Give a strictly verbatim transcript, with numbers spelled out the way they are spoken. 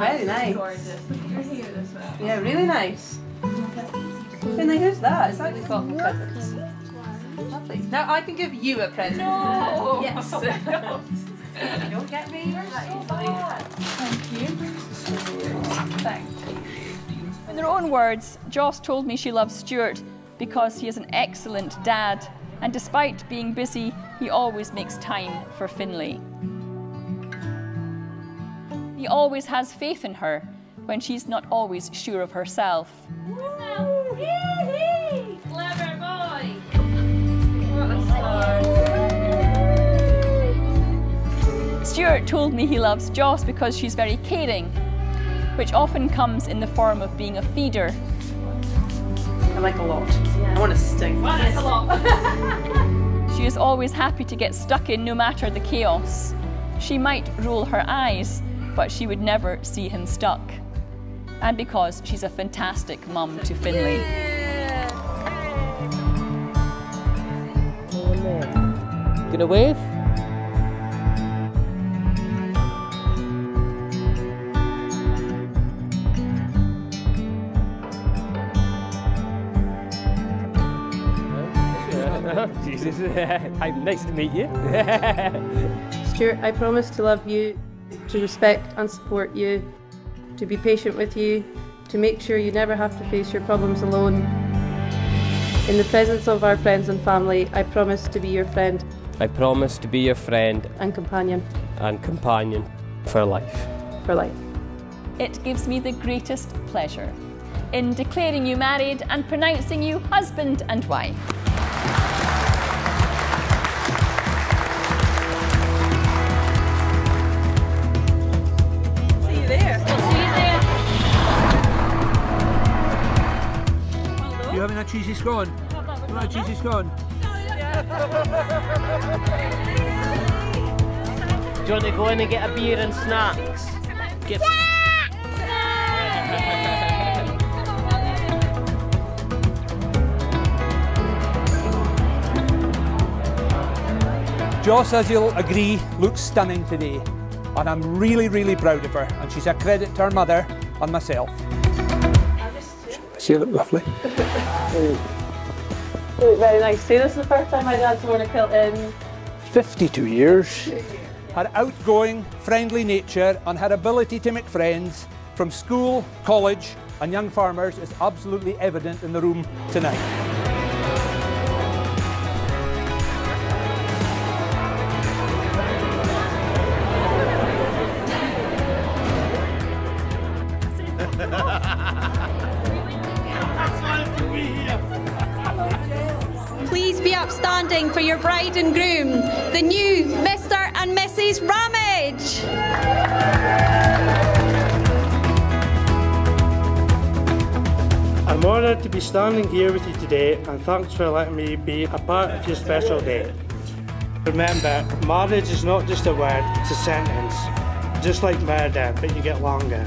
very nice. Gorgeous. You're here this way. Yeah, really nice. Finlay, who's that? Is that the cotton presents? Lovely. Now I can give you a present. No! Yes. Don't get me. You're so bad. Thank you. Thanks. In their own words, Joss told me she loves Stuart because he is an excellent dad, and despite being busy, he always makes time for Finlay. He always has faith in her when she's not always sure of herself. Clever boy! What a star! Stuart told me he loves Joss because she's very caring, which often comes in the form of being a feeder. I like a lot. Yeah. I want to sting. Well, that's a lot. She is always happy to get stuck in no matter the chaos. She might roll her eyes, but she would never see him stuck. And because she's a fantastic mum to Finlay. Yeah. Gonna wave? Oh, Jesus. Hi, nice to meet you. Stuart, I promise to love you, to respect and support you, to be patient with you, to make sure you never have to face your problems alone. In the presence of our friends and family, I promise to be your friend. I promise to be your friend. And companion. And companion. For life. For life. It gives me the greatest pleasure in declaring you married and pronouncing you husband and wife. You having a cheesy scone? You want a cheesy scone? Do you want to go in and get a beer and snacks? Get yeah. Joss, as you'll agree, looks stunning today. And I'm really, really proud of her. And she's a credit to her mother and myself. You look lovely. You look very nice too. This is the first time my dad's worn a kilt in fifty-two years. Her outgoing, friendly nature and her ability to make friends from school, college and young farmers is absolutely evident in the room tonight. Please be upstanding for your bride and groom, the new Mister and Missus Ramage. I'm honoured to be standing here with you today, and thanks for letting me be a part of your special day. Remember, marriage is not just a word, it's a sentence. Just like murder, but you get longer.